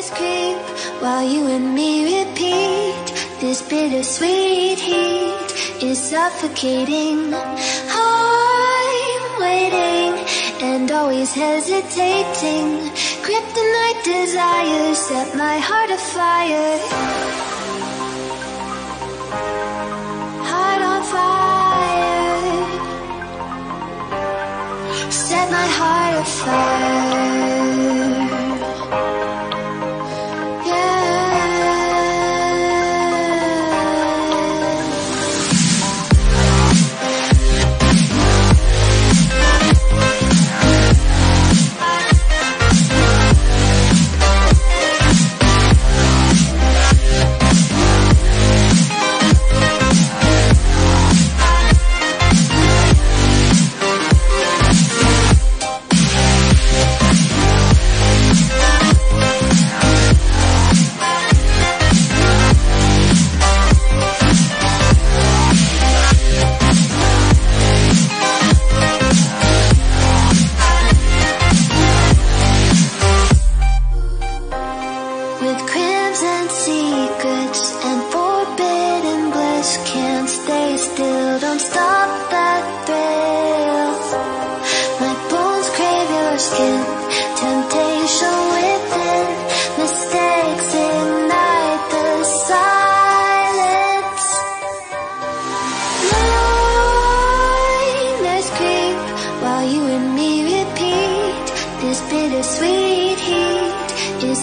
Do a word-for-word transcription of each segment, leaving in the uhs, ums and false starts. tears creep while you and me repeat. This bittersweet heat is suffocating. I'm waiting and always hesitating. Kryptonite desires set my heart afire. Heart on fire. Set my heart afire.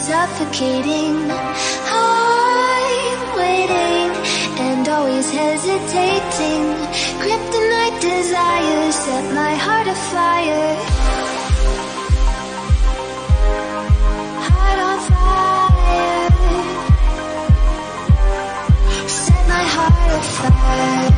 Suffocating, I'm waiting and always hesitating. Kryptonite desires set my heart afire. Heart on fire. Set my heart afire.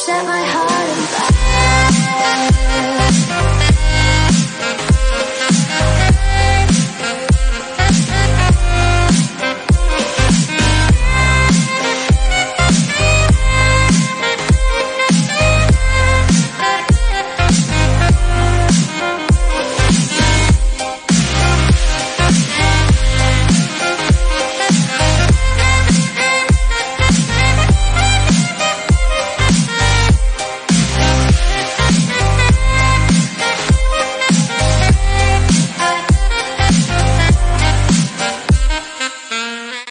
Set my heart.